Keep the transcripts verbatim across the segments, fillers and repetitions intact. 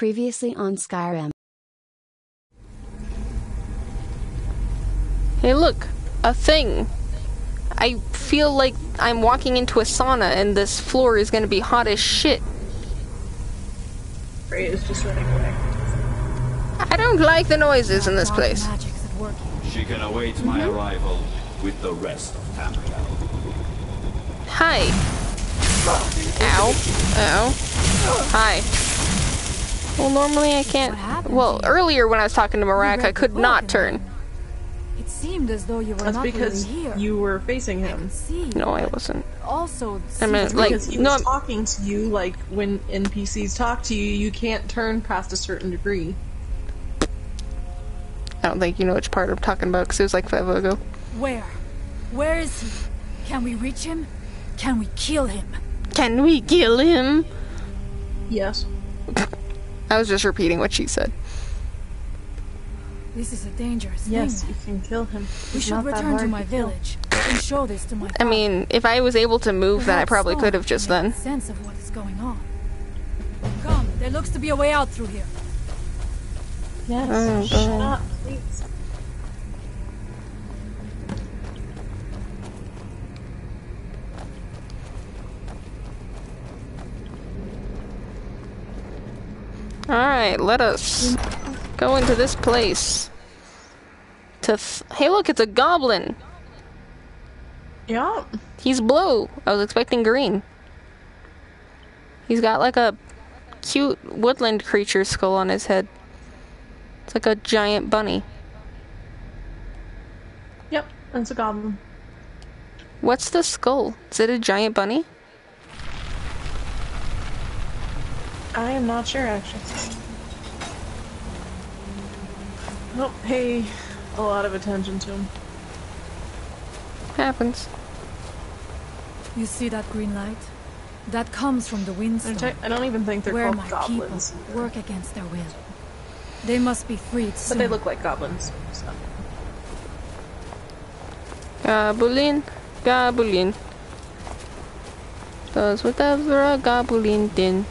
Previously on Skyrim. Hey look, a thing. I feel like I'm walking into a sauna and this floor is gonna be hot as shit. Ray is just running away. I don't like the noises in this place. She can await mm-hmm. my arrival with the rest of Tamriel. Hi. Ow. Ow. Hi. Well, normally I can't. Well, earlier when I was talking to Miraak, I could not turn. It seemed as though you were That's not because here. You were facing him. I no, I wasn't. Also, I meant like because he no, was talking to you. Like when N P Cs talk to you, you can't turn past a certain degree. I don't think you know which part I'm talking about because it was like forever ago. Where? Where is he? Can we reach him? Can we kill him? Can we kill him? Yes. I was just repeating what she said. This is a dangerous yes, thing. Yes, you can kill him. It's we should return to my village and show this to my father. I mean, if I was able to move, Perhaps then I probably could have just then. Sense of what is going on. Come, there looks to be a way out through here. Yes. Oh, shut oh. up, please. All right, let us go into this place. To th hey, look, it's a goblin. Yeah. He's blue. I was expecting green. He's got like a cute woodland creature skull on his head. It's like a giant bunny. Yep, it's a goblin. What's the skull? Is it a giant bunny? I am not sure, actually. I don't pay a lot of attention to him. Happens. You see that green light? That comes from the windstorm. I don't even think they're Where called goblins. Where my people work against their will. They must be freed soon. But they look like goblins. So. Goblin, goblin. Does whatever a goblin did.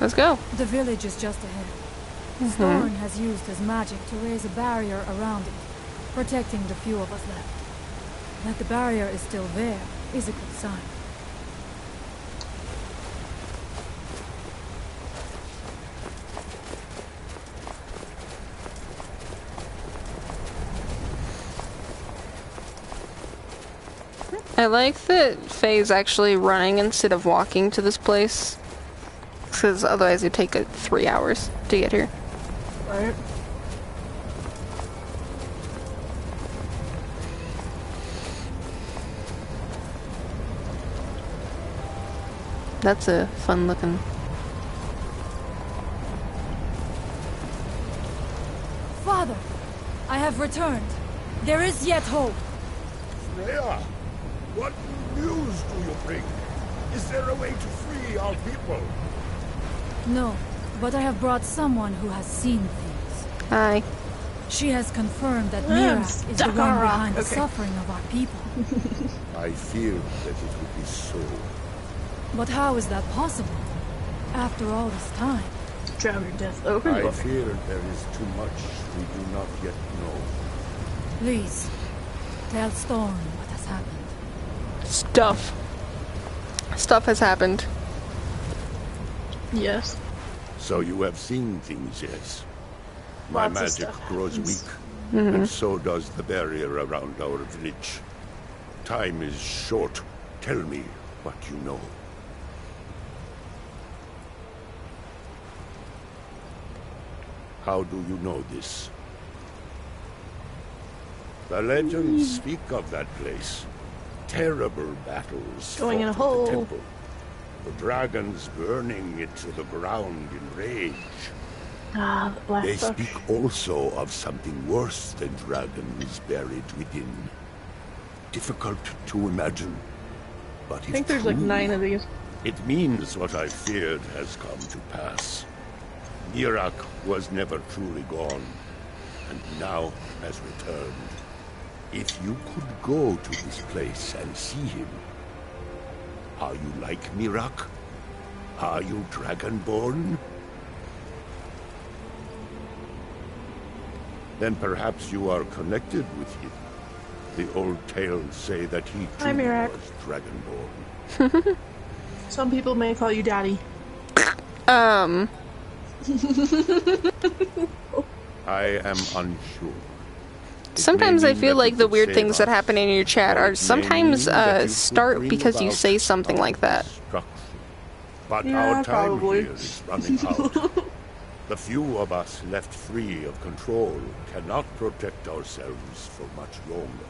Let's go. The village is just ahead. Mm-hmm. Storm has used his magic to raise a barrier around it, protecting the few of us left. That the barrier is still there is a good sign. I like that Faye's actually running instead of walking to this place. Because otherwise it'd take uh, three hours to get here. Right. That's a fun looking... Father! I have returned. There is yet hope. Freya! What news do you bring? Is there a way to free our people? No, but I have brought someone who has seen things. Hi. She has confirmed that Miraak is the one behind okay. the suffering of our people. I feared that it would be so. But how is that possible? After all this time... Draugr death over. I fear there is too much we do not yet know. Please, tell Storm what has happened. Stuff. Stuff has happened. Yes. So you have seen things, yes. My Lots magic grows weak, mm-hmm. and so does the barrier around our village. Time is short. Tell me what you know. How do you know this? The legends speak of that place. Terrible battles going in a hole. The temple. The dragons burning it to the ground in rage. Ah, the black They bush. Speak also of something worse than dragons buried within. Difficult to imagine, but I think there's true, like nine of these. It means what I feared has come to pass. Miraak was never truly gone, and now has returned. If you could go to this place and see him, are you like Miraak? Are you Dragonborn? Then perhaps you are connected with him. The old tales say that he too Hi, Miraak. was Dragonborn. Some people may call you Daddy. Um. I am unsure. Sometimes I feel like the weird things that happen in your chat are sometimes uh, start because you say something like that. But yeah, our time probably. here is running out. The few of us left free of control cannot protect ourselves for much longer.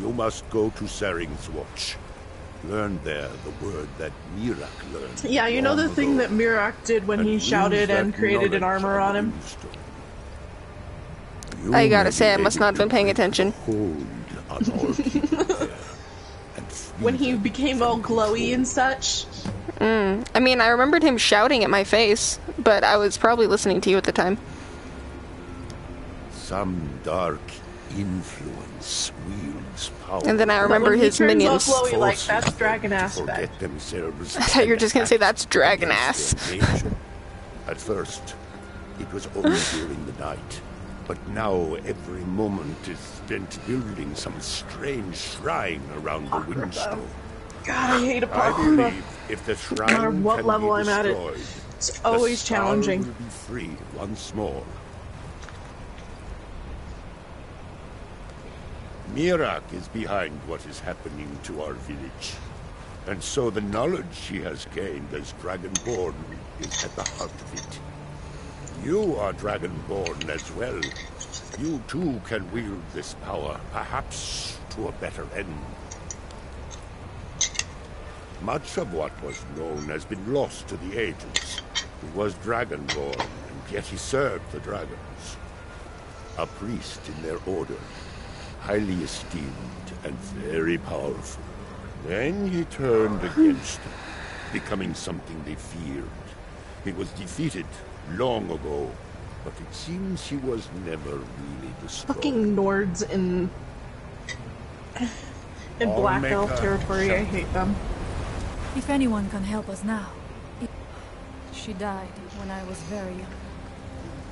You must go to Sering's Watch. Learn there the word that Miraak learned. Yeah, you know the thing that Miraak did when he shouted and created an armor on him? I gotta say, I must not have been paying attention. When he became all glowy and such? Mm. I mean, I remembered him shouting at my face, but I was probably listening to you at the time. Some dark influence wields power. And then I remember his minions. Glowy, like, that's dragon ass. I thought you were just gonna say that's dragon ass. At first, it was only during the night. But now every moment is spent building some strange shrine around the windstone. God, I hate a I believe if the shrine no matter what can level be I'm at it, it's always the challenging. Will be free once more. Miraak is behind what is happening to our village, and so the knowledge she has gained as Dragonborn is at the heart of it. You are Dragonborn as well. You too can wield this power, perhaps to a better end. Much of what was known has been lost to the ages. He was Dragonborn, and yet he served the dragons. A priest in their order, highly esteemed and very powerful. Then he turned against them, becoming something they feared. He was defeated long ago, but it seems he was never really destroyed. Fucking Nords in in All Black Elf territory, I hate them. If anyone can help us now, it... She died when I was very young.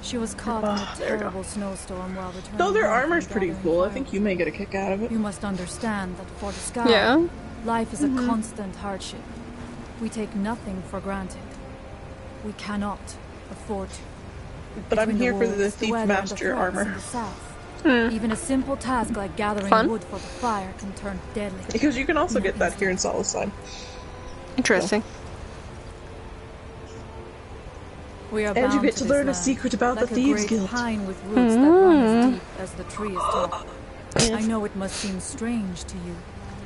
She was caught oh, in a terrible snowstorm while returning. Though their armor's pretty cool, I think you may get a kick out of it. You must understand that for the Sky, yeah. life is mm-hmm. a constant hardship. We take nothing for granted. We cannot. Fort. But Between I'm here the wolves, for the Thief the Master the armor. The south. Mm. Even a simple task like gathering Fun. wood for the fire can turn deadly. Because you can also no, get that here in Solisheim. Interesting. So. We are and you get to, to learn land, a secret about like the Thieves Guild. Pine with roots mm. that run as deep as the tree is tall. I know it must seem strange to you,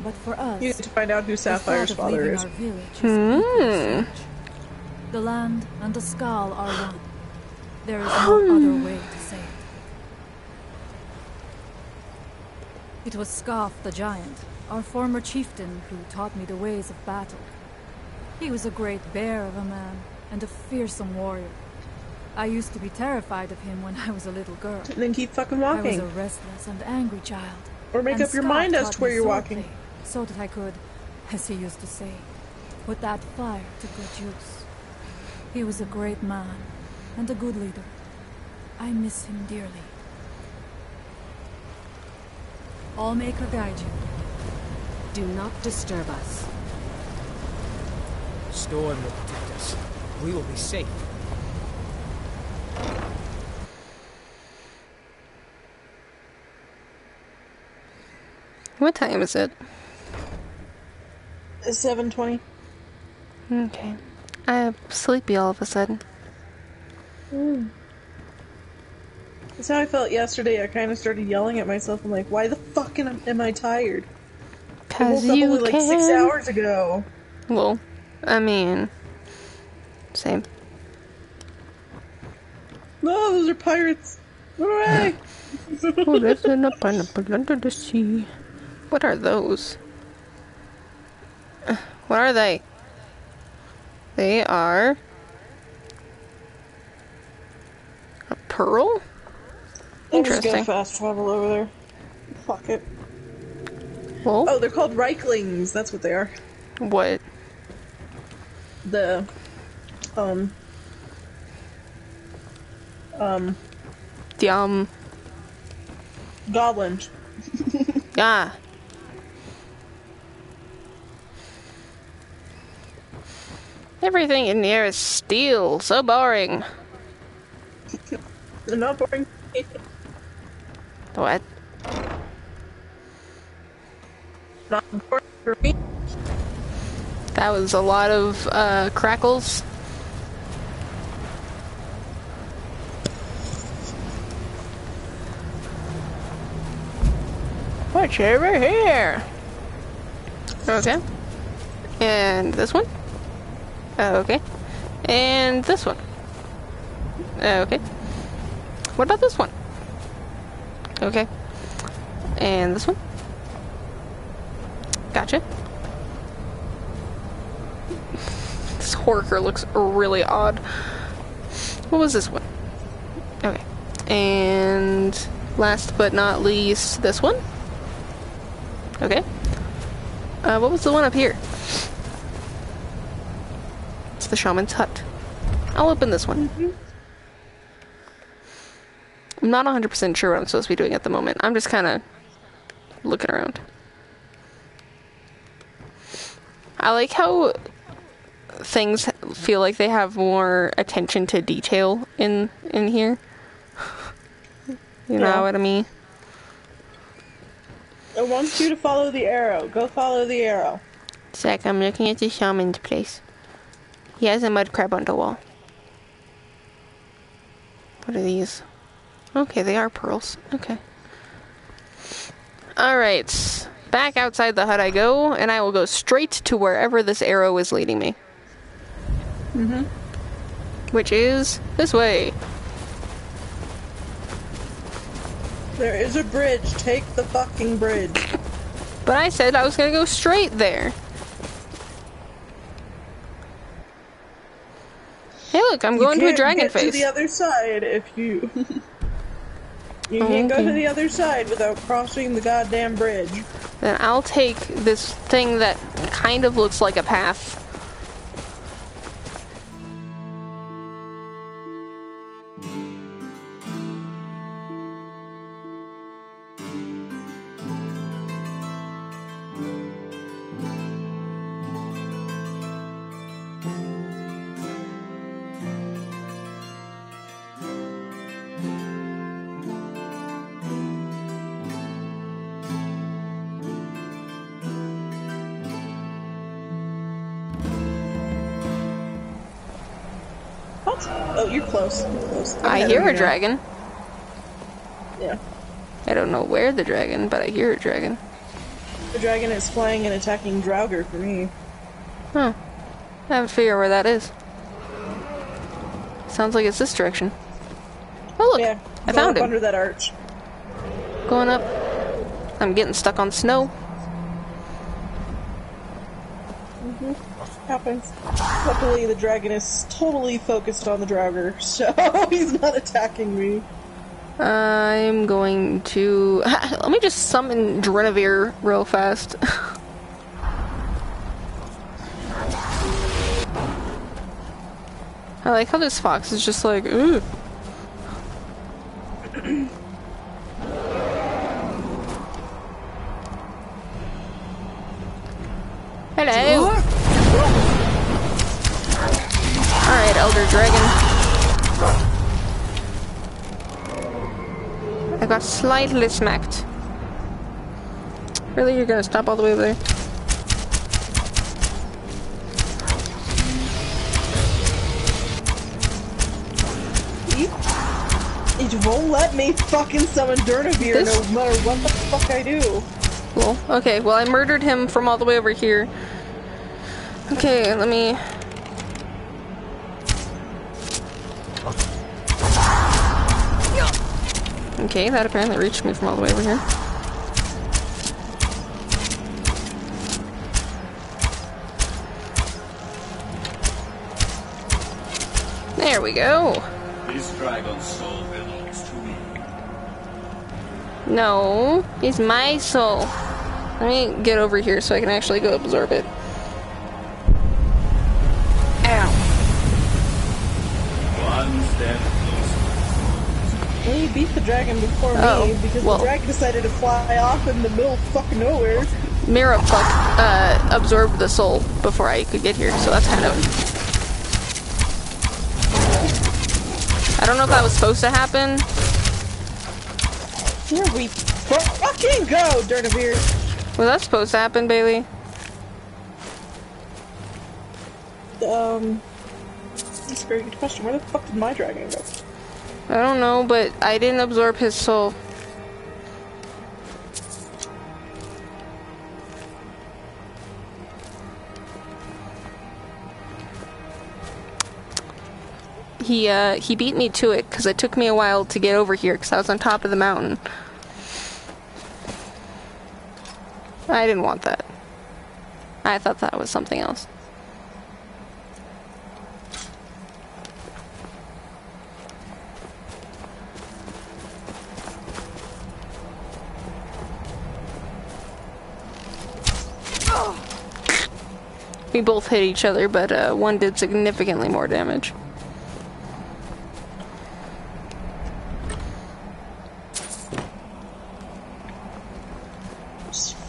but for us, you get to find out who Sapphire's father is. Mm. The land and the skull are one. There is no other way to say it. It was Scarf the Giant, our former chieftain, who taught me the ways of battle. He was a great bear of a man and a fearsome warrior. I used to be terrified of him when I was a little girl. And then keep fucking walking. I was a restless and angry child. Or make up your mind as to where you're walking. So that I could, as he used to say, put that fire to good use. He was a great man, and a good leader. I miss him dearly. I'll make her guide you. Do not disturb us. Storm will protect us. We will be safe. What time is it? It's seven twenty. Okay. I'm sleepy all of a sudden. Mm. That's how I felt yesterday. I kind of started yelling at myself. I'm like, why the fuck am, am I tired? Because you only, like can. six hours ago. Well, I mean, same. No, oh, those are pirates. Hooray! Who lives in a pineapple under the sea? What are those? What are they? They are a pearl. Interesting. Let's get a fast travel over there. Fuck it. Well? Oh, they're called Reiklings. That's what they are. What? The, um, um, the um, goblins. Yeah. Everything in here is steel. So boring. They're not boring. What? Not boring for me. That was a lot of uh, crackles. Watch over here. Okay. And this one. Oh, okay. And this one. Oh, okay. What about this one? Okay. And this one. Gotcha. This horker looks really odd. What was this one? Okay. And last but not least, this one. Okay. Uh, what was the one up here? The shaman's hut. I'll open this one. Mm-hmm. I'm not one hundred percent sure what I'm supposed to be doing at the moment. I'm just kind of looking around. I like how things feel like they have more attention to detail in in here. You know yeah. what I mean? I want you to follow the arrow. Go follow the arrow. Sec, I'm looking at the shaman's place. He has a mud crab on the wall. What are these? Okay, they are pearls. Okay. Alright. Back outside the hut I go, and I will go straight to wherever this arrow is leading me. Mm-hmm. Which is this way. There is a bridge. Take the fucking bridge. But I said I was gonna go straight there. Hey, look! I'm going to a dragon face. You can't get to the other side if you. You can't go to the other side without crossing the goddamn bridge. Then I'll take this thing that kind of looks like a path. Close, close. I hear a dragon. Yeah. I don't know where the dragon, but I hear a dragon. The dragon is flying and attacking Draugr for me. Huh. I haven't figured where that is. Sounds like it's this direction. Oh look! Yeah, I found him. Under that arch. Going up. I'm getting stuck on snow. Mm-hmm. Happens. Luckily, the dragon is totally focused on the Draugr, so he's not attacking me. I'm going to... Let me just summon Durnehviir real fast. I like how this fox is just like, ooh. Hello. Alright, Elder Dragon. I got slightly smacked. Really? You're gonna stop all the way over there? It won't let me fucking summon Durnehviir no matter what the fuck I do. Well, okay, well I murdered him from all the way over here. Okay, let me... Okay, that apparently reached me from all the way over here. There we go. This dragon's soul belongs to me. No, it's my soul. Let me get over here so I can actually go absorb it. Ow. One step closer. We beat the dragon before oh, me because well. the dragon decided to fly off in the middle of fucking nowhere. Miraak uh, absorbed the soul before I could get here, so that's kind of... I don't know if that was supposed to happen. Here we fucking go, Durnehviir. Was that supposed to happen, Bailey? Um, that's a very good question. Where the fuck did my dragon go? I don't know, but I didn't absorb his soul. He, uh, he beat me to it, because it took me a while to get over here, because I was on top of the mountain. I didn't want that. I thought that was something else. Oh. We both hit each other, but uh, one did significantly more damage.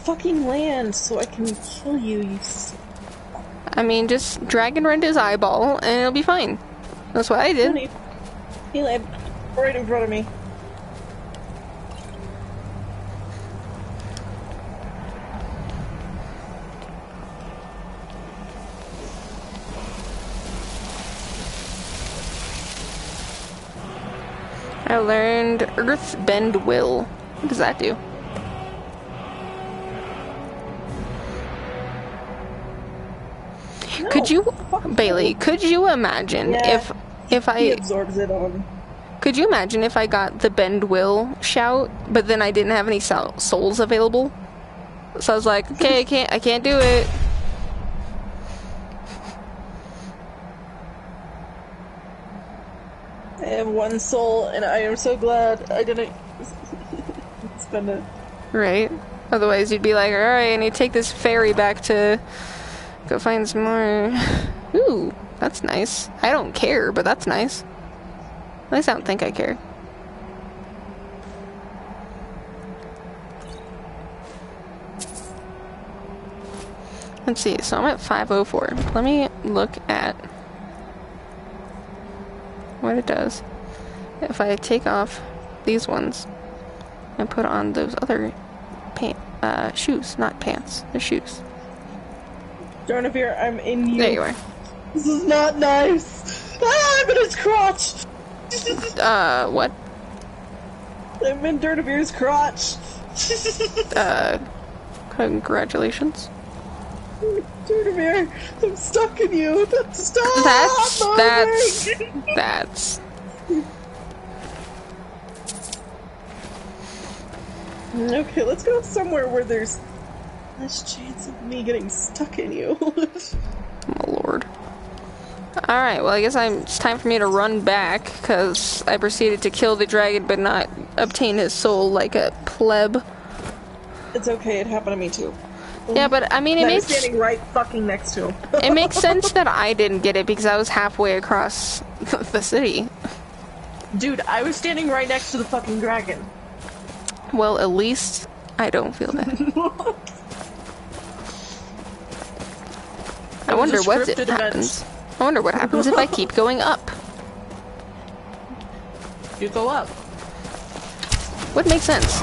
Fucking land so I can kill you, you s I mean, just dragon rend his eyeball and it'll be fine. That's what I did. He, he landed right in front of me. I learned Earth Bend Will. What does that do? Could you, Bailey, could you imagine yeah, if, if I, he absorbs it on. Could you imagine if I got the Bend Will shout, but then I didn't have any souls available? So I was like, okay, I can't, I can't do it. I have one soul, and I am so glad I didn't spend it. Right? Otherwise you'd be like, alright, I need to take this ferry back to... Go find some more. Ooh, that's nice. I don't care, but that's nice. At least I don't think I care. Let's see, so I'm at five oh four. Let me look at what it does if I take off these ones and put on those other pant, uh, shoes, not pants, the shoes. Durnehviir, I'm in you. There you are. This is not nice. Ah, I'm in his crotch. Uh, what? I'm in Durnehviir's crotch. uh, congratulations. Durnehviir, I'm stuck in you. Stop. That's that's that's. Okay, let's go somewhere where there's. Less chance of me getting stuck in you. My lord. Alright, well I guess I'm, it's time for me to run back, because I proceeded to kill the dragon but not obtain his soul like a pleb. It's okay, it happened to me too. Yeah, but I mean it makes- standing right fucking next to him. It makes sense that I didn't get it because I was halfway across the city. Dude, I was standing right next to the fucking dragon. Well, at least I don't feel that. I wonder what it happens. I wonder what happens if I keep going up. You go up. Would make sense.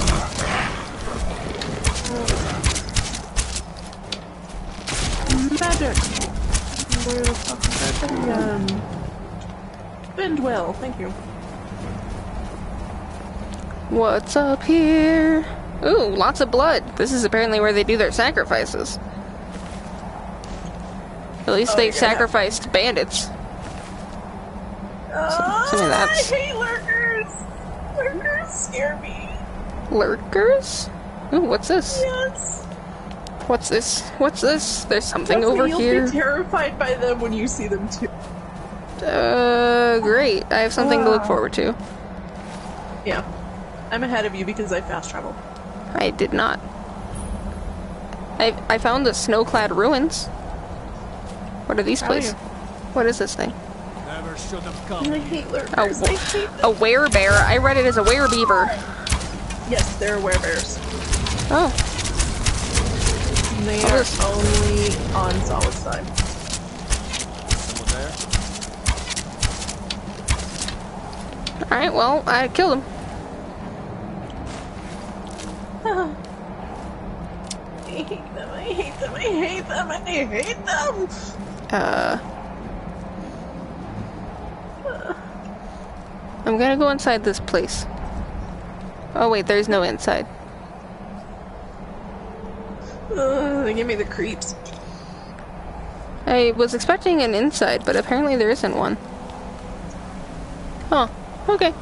Magic. Where the fuck is that thing? Um, Bend Will. Thank you. What's up here? Ooh, lots of blood. This is apparently where they do their sacrifices. At least oh, they yeah, sacrificed yeah. bandits. Oh, so, I hate lurkers! Lurkers scare me. Lurkers? Ooh, what's this? Yes. What's this? What's this? There's something Trust over me, you'll here. You'll be terrified by them when you see them too. Uh, great. I have something wow. to look forward to. Yeah. I'm ahead of you because I fast travel. I did not. I I found the snow-clad ruins. What are these places? What is this thing? Never should have come. I hate lurkers. I hate them. A werebear. I read it as a werebeaver. Yes, they're werebears. Oh. They are only on Solisheim. Someone there? Alright, well, I killed him. I hate them, I hate them, I hate them, I hate them! Uh... I'm gonna go inside this place. Oh wait, there's no inside. Uh, they give me the creeps. I was expecting an inside, but apparently there isn't one. Huh. Okay.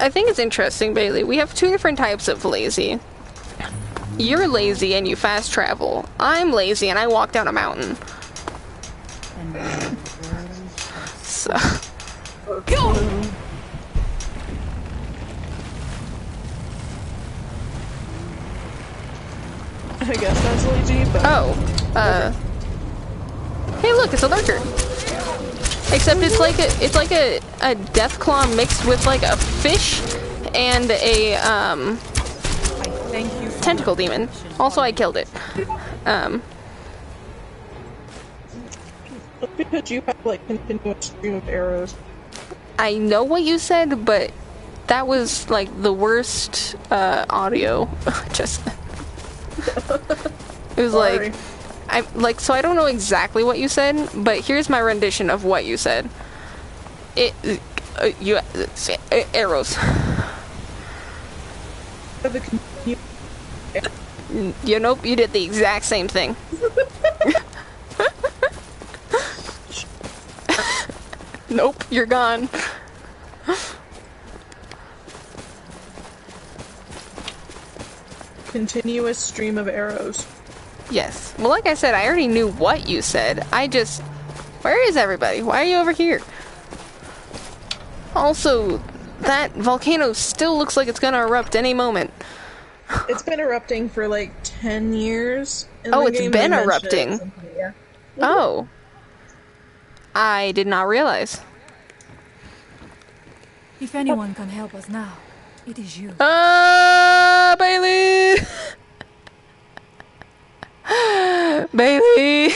I think it's interesting, Bailey. We have two different types of lazy. You're lazy and you fast travel. I'm lazy and I walk down a mountain. So. Go! I guess that's lazy, but. Oh. Uh. Hey, look, it's a lurker. Except it's like a, it's like a, a deathclaw mixed with like a fish and a um, tentacle demon. Also, I killed it. Um, Look at you have like continuous stream of arrows. I know what you said, but that was like the worst uh, audio. Just it was Sorry. like. I, like, so I don't know exactly what you said, but here's my rendition of what you said. It, uh, you, uh, arrows. You nope, you did the exact same thing. Nope, you're gone. Continuous stream of arrows. Yes. Well, like I said, I already knew what you said. I just... Where is everybody? Why are you over here? Also, that volcano still looks like it's gonna erupt any moment. It's been erupting for like ten years. Oh, it's been erupting? Yeah. Oh. I did not realize. If anyone oh. can help us now, it is you. Ah, Bailey! Bailey!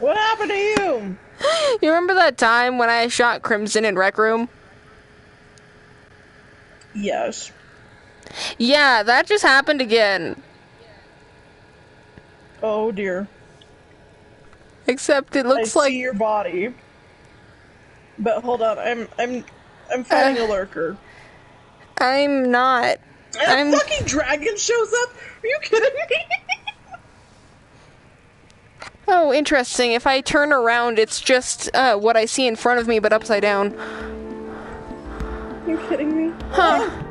What happened to you? You remember that time when I shot Crimson in Rec Room? Yes. Yeah, that just happened again. Oh dear. Except it looks I like see your body. But hold on, I'm I'm I'm fighting uh, a lurker. I'm not. And a fucking dragon shows up. Are you kidding me? Oh, interesting. If I turn around, it's just uh, what I see in front of me, but upside down. You're kidding me? Huh.